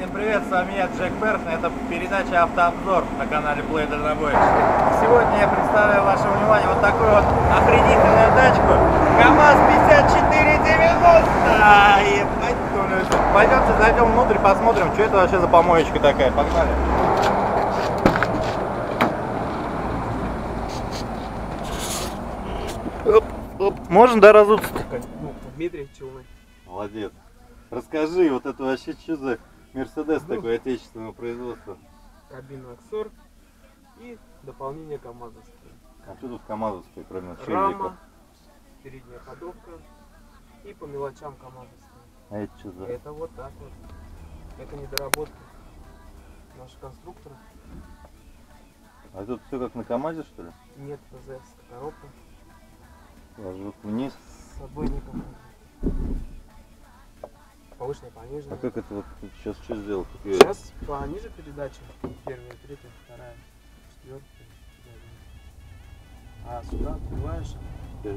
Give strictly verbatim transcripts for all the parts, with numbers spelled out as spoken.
Всем привет, с вами я, Джек Перф, это передача «Автообзор» на канале Play Dalnoboy. Сегодня я представляю вашему вниманию вот такую вот охренительную тачку КАМАЗ пятьдесят четыре девяносто. Пойдемте, зайдем внутрь, посмотрим, что это вообще за помоечка такая. Погнали! Оп, оп. Можно, да, разуться-то? Дмитрий, чего? Молодец. Расскажи, вот это вообще что за Мерседес такой отечественного производства? Кабина Аксор и дополнение КАМАЗовской. А что тут КАМАЗовской, кроме шильников? Передняя ходовка и по мелочам КАМАЗовской. А это что за? Это вот так вот. Это недоработка наших конструкторов. А тут все как на КАМАЗе, что ли? Нет, ПЗС коробка. Ложу вниз. С собой не поможет. Повышенная, пониженная. А как это вот сейчас что сделать? Сейчас пониже передачи. Первая, третья, вторая, четвертая. А сюда открываешь. Да.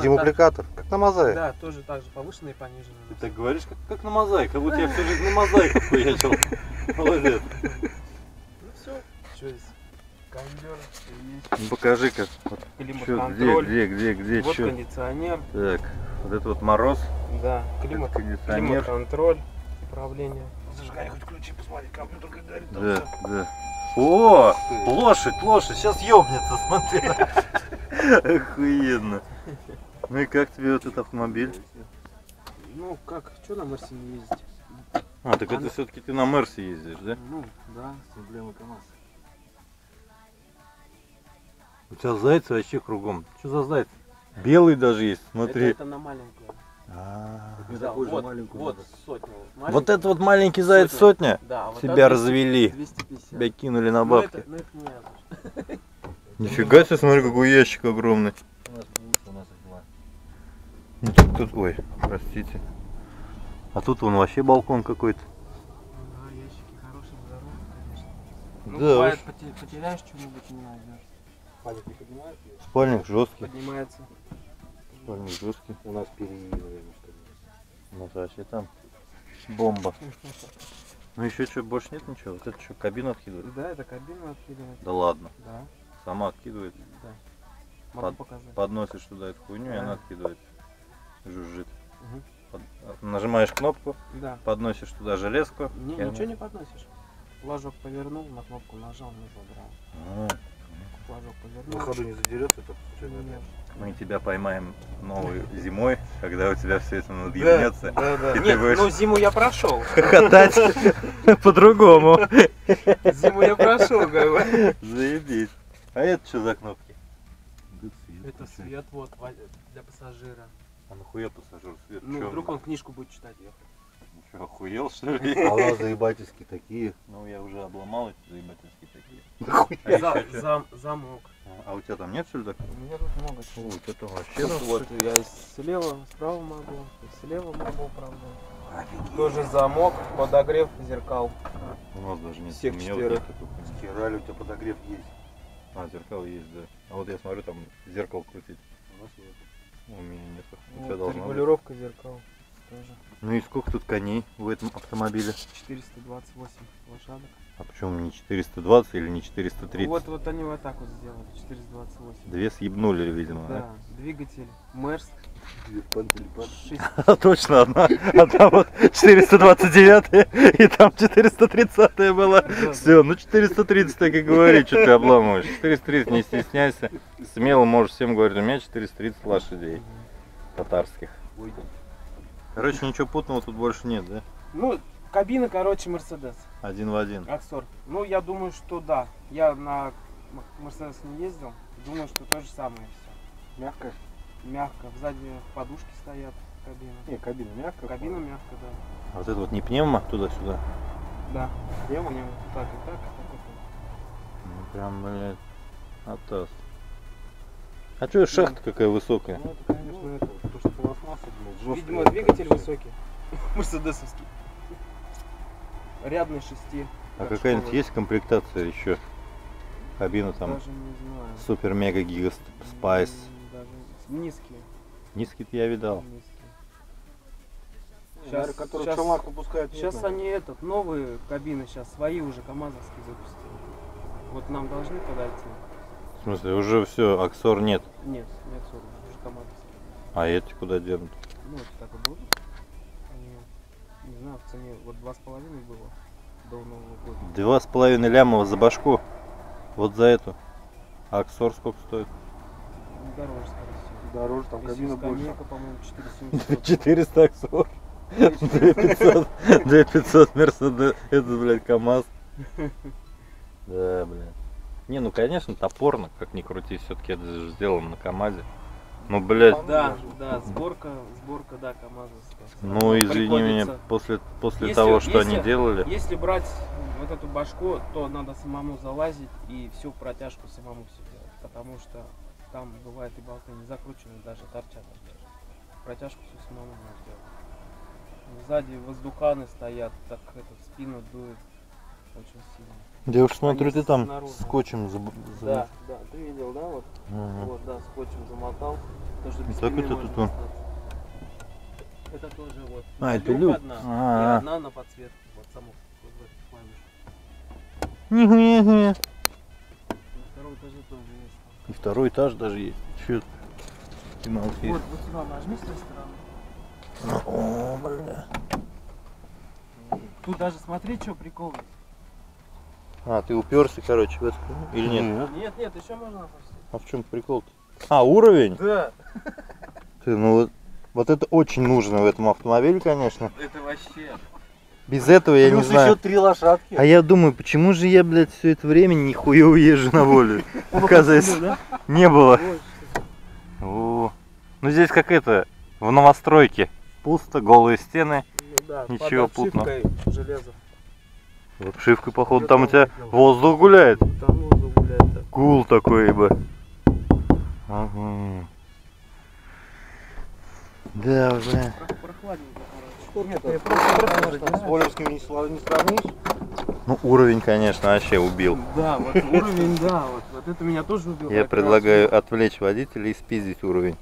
Демупликатор. Так... Как на мозаике. Да, тоже так же повышенная и пониженная. Ты так говоришь, как, как на мозаике. Как будто я всю жизнь на мозаику поехал. Молодец. Ну все. Что здесь? Покажи-ка, где, где, где, где, вот чё? Кондиционер. Так, вот это вот мороз. Да, климат, климат контроль, управление. Зажигай, хоть ключи, посмотри, компьютер как горит. Да, да. О, лошадь, лошадь, сейчас ёбнется, смотри. Охуенно. Ну и как тебе вот этот автомобиль? Ну как, что на Мерсе не ездить? А, так это все-таки ты на Мерсе ездишь, да? Ну, да, с эмблемой КАМАЗ. У тебя зайцы вообще кругом. Что за зайцы? Белый даже есть, смотри. Это, это на маленькую. А -а -а. Да, вот, маленькую вот, сотню. Маленькую. Вот это вот маленький заяц сотня? Да, вот тебя развели. двести пятьдесят. Тебя кинули на бабки. Ну, это, ну, это не нифига себе, смотри, какой ящик огромный. У нас у нас ну, тут, тут, ой, простите. А тут вон вообще балкон какой-то. Да, ящики хорошие, здоровые, конечно. Ну, да, бывает, уж... потеряешь что-нибудь, не найдешь. Спальник не поднимается? Спальник жесткий. Поднимается. Спальник жесткий. У нас переигрываем. У нас вообще там бомба. Ну еще что, больше нет ничего? Вот это что, кабину откидывает? Да, это кабину откидывает. Да ладно? Да. Сама откидывает? Да. Могу Под, показать. Подносишь туда эту хуйню, да, и она откидывает. Жужжит. Угу. Под, нажимаешь кнопку, да, подносишь туда железку. Не, ничего она... не подносишь. Флажок повернул, на кнопку нажал, не забрал. А. На ходу не задерется это случайно? Нет. Мы тебя поймаем новой зимой, когда у тебя все это надъебнется. Да, да, да. Нет, будешь... ну зиму я прошел. Хохотать по-другому. Зиму я прошел, говорю. Заебись. А это что за кнопки? Это свет вот для пассажира. А нахуя пассажиру свет? Ну вдруг он книжку будет читать ехать. Что, охуел что ли? А у нас заебательские такие. Ну я уже обломал эти заебательские такие. За, а зам, замок. А у тебя там нет что ли такого? У меня тут много чего. Вот это вообще. Тут вот я слева, справа могу, слева могу управлять. Тоже замок, подогрев зеркал. А, у нас даже нет. Всех четверых. Спираль у тебя подогрев есть. А, зеркал есть, да. А вот я смотрю, там зеркало крутить. У нас нет. У меня нет. У тебя вот, регулировка быть. Зеркал. Тоже. Ну и сколько тут коней в этом автомобиле? четыреста двадцать восемь лошадок. А почему не четыреста двадцать или не четыреста тридцать? Вот, вот они вот так вот сделали, четыреста двадцать восемь. Две съебнули, видимо, да? Да, двигатель Мерск. Точно, одна, одна вот четыреста двадцать девятая и там четыреста тридцатая была. Все, ну четыреста тридцать, так и говори, что ты обламываешь. четыреста тридцать, не стесняйся, смело можешь всем говорить, у меня четыреста тридцать лошадей татарских. Короче, ничего путного тут больше нет, да? Ну, кабина, короче, Мерседес. Один в один. Аксор. Ну, я думаю, что да. Я на Мерседес не ездил. Думаю, что то же самое все. Мягко? Мягко. Сзади подушки стоят кабина. Не, кабина мягкая. Кабина мягкая, да. А вот это вот не пневма туда-сюда? Да. Пневма, пневма. Так и так, и так и так. Ну, прям, блядь, атас. А что, шахта какая высокая? Ну, это, конечно, это, то, что пластмасса, блядь, видимо, двигатель высокий. Мерседесовский. Рядный шести. А какая-нибудь есть комплектация еще? Кабина там супер-мега-гига спайс. Низкие. Низкие-то я видал. Сейчас, который сейчас, челнок выпускает. Сейчас они этот, новые кабины, сейчас свои уже камазовские запустили. Вот нам должны подойти. В смысле, уже все, Аксор нет? Нет, не Аксор, уже камазовские. А эти куда денут? Ну, это так и будут. Они, не знаю, в цене вот два с половиной было до Нового года. Два с половиной лямова за башку? Вот за эту. А Аксор сколько стоит? Дороже, скорее всего. Дороже, там кабина больше. По-моему, четыреста Аксор. две тысячи пятьсот Мерседес, это, блядь, КАМАЗ. Да, блядь. Не, ну, конечно, топорно, как ни крути, все-таки это же сделано на КАМАЗе. Ну, блядь. Да, да, сборка, сборка, да, КАМАЗовская. Ну, извини меня, после, после если, того, что если, они делали. Если брать вот эту башку, то надо самому залазить и всю протяжку самому все делать. Потому что там бывает и болты не закручены, даже торчат. Протяжку всю самому нужно делать. Сзади воздуханы стоят, так это в спину дует очень сильно. Я уж смотрю, ты там снаружи скотчем за... Да, да, ты видел, да, вот, ага. Вот, да, скотчем замотал. Потому что так это тут он. Это тоже вот. А, это люк одна, а -а -а. И одна на подсветке, вот саму вот в этих клавишах. На втором этаже тоже есть. И второй этаж даже есть. Чё ты молчишь? Вот, вот сюда нажми с той стороны. О, бля. Тут даже смотри, что прикол. А, ты уперся, короче, в эту или нет? Нет, нет, еще можно опустить. А в чем прикол-то? А, уровень? Да. Ты, ну вот, вот это очень нужно в этом автомобиле, конечно. Это вообще. Без этого я плюс не знаю. Еще три лошадки. А я думаю, почему же я, блядь, все это время нихуя уезжу на волю? Оказывается, не было. О, ну здесь как это. В новостройке пусто, голые стены, ну, да, ничего путного. Железо. Обшивкой, походу, там у тебя воздух гуляет. Там воздух гуляет, да. Гул такой, ибо. Ага. Да, уже. Прохладненько, короче. С волевскими не сравнишь. Ну, уровень, конечно, вообще убил. Да, вот уровень, да, вот это меня тоже убило. Я предлагаю отвлечь водителя и спиздить уровень.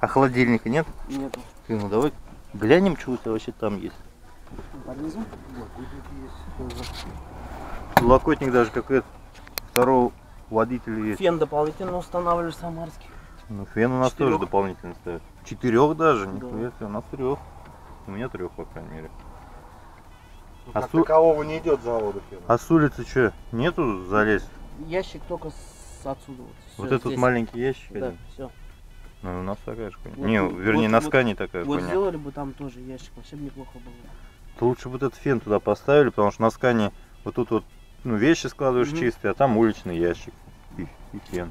А холодильника нет? Нет. Ты, ну давай глянем, что у тебя вообще там есть. Понизу? Локотник есть. Локотник даже какой-то второго водителя есть. Фен дополнительно устанавливаешь самарский. Ну фен у нас четырех тоже дополнительно ставят. Четырех даже, да. Нихуя себе, у нас трех. У меня трех, по крайней мере. Ну, а как су... такового не идет завода фена. А с улицы что, нету залезть? Ящик только с... отсюда. Вот, вот этот здесь маленький ящик? Да, один. Все. Ну, у нас такая же хуйня. Вот, не, вот, вернее, вот, на Скане вот, такая вот хуйня. Вот сделали бы там тоже ящик, вообще бы неплохо было. То лучше бы этот фен туда поставили, потому что на Скане вот тут вот, ну, вещи складываешь, mm-hmm, чистые, а там уличный ящик и, и фен.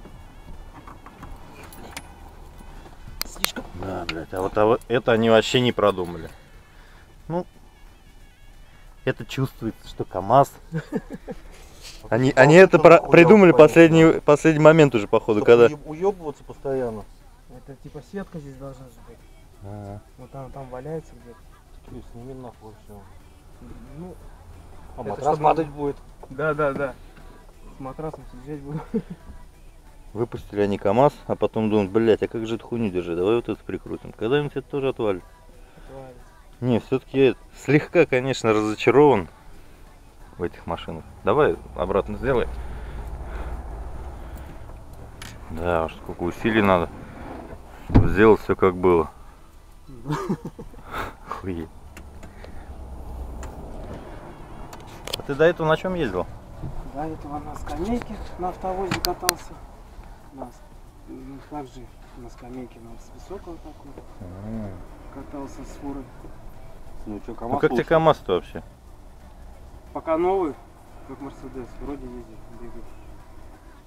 Слишком. Да, блядь, а вот, а вот это они вообще не продумали. Ну, это чувствуется, что КАМАЗ. Они это придумали последний последний момент уже, походу, когда... Уебываться постоянно. Это типа сетка здесь должна же быть. Ага. Вот она там валяется где-то. Сними нахуй все. Ну, а матрас падать будет. Да, да, да. С матрасом сидеть будет. Выпустили они КАМАЗ, а потом думают, блять, а как же эту хуйню держи? Давай вот это прикрутим. Когда-нибудь это тоже отвалит. Отвалится. Не, все-таки я слегка, конечно, разочарован в этих машинах. Давай обратно сделай. Да, уж сколько усилий надо. Сделал все как было. Охуеть. А ты до этого на чем ездил? До этого на скамейке на автовозе катался. На, на также на скамейке на высокого такой. А-а-а. Катался с фурой. Ну что, КАМАЗ? Ну как тебе КАМАЗ-то вообще? Пока новый, как Мерседес, вроде ездит, бегает.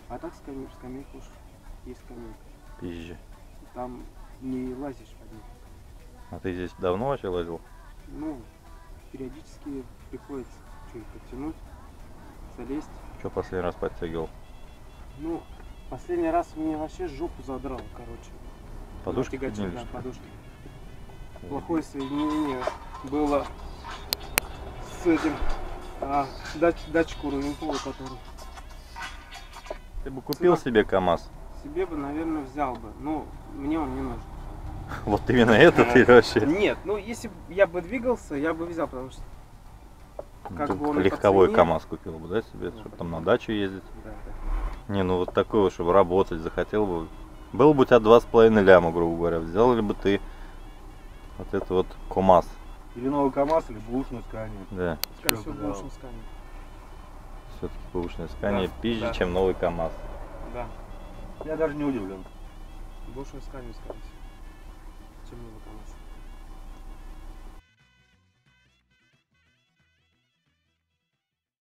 А так скамейка, скамейка уж есть скамейка. Пизже. Там не лазишь под них. А ты здесь давно вообще лазил? Ну, периодически приходится что-нибудь подтянуть, залезть. Что последний раз подтягивал? Ну, последний раз мне вообще жопу задрал, короче. Подушки? Тягачи, да, подушки. Плохое соединение было с этим а, дач, датчиком рулевого, который... Ты бы купил себе КАМАЗ? Себе бы, наверное, взял бы, но мне он не нужен. Вот именно этот или вообще? Нет, ну если бы я бы двигался, я бы взял, потому что... Как бы он легковой КАМАЗ купил бы, да, себе, чтобы там на дачу ездить? Да, да. Не, ну вот такой вот, чтобы работать захотел бы. Было бы у тебя два с половиной ляма, грубо говоря, взял ли бы ты вот это вот КАМАЗ? Или новый КАМАЗ, или бэушную Сканию. Да. Скорее всего, бэушную Сканию. Все-таки бэушная Скания, да, пизже, да, чем новый КАМАЗ. Да. Я даже не удивлен. Бэушную Сканию, скорее всего, чем новый КАМАЗ.